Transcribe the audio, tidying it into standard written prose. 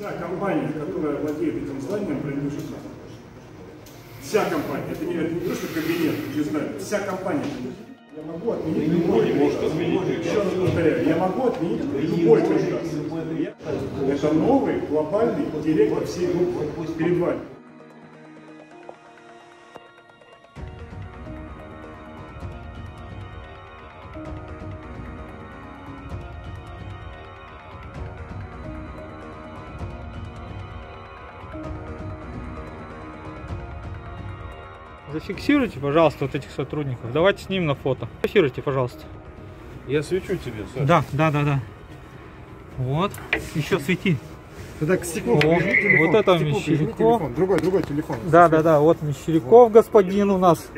Да, компания, которая владеет этим зданием, принадлежит нам. Вся компания. Это не просто кабинет, не знаю. Вся компания. Я могу отменить любой приказ. Еще раз повторяю, я могу отменить любой приказ. Это новый глобальный директор всей группы перед вами. Зафиксируйте, пожалуйста, вот этих сотрудников. Давайте с ним на фото. Зафиксируйте, пожалуйста. Я свечу тебе, Саша. Да. Вот. Еще свети. Тогда к стеклу. Вот это Мещеряков. Другой телефон. Да. Вот Мещеряков, господин у нас.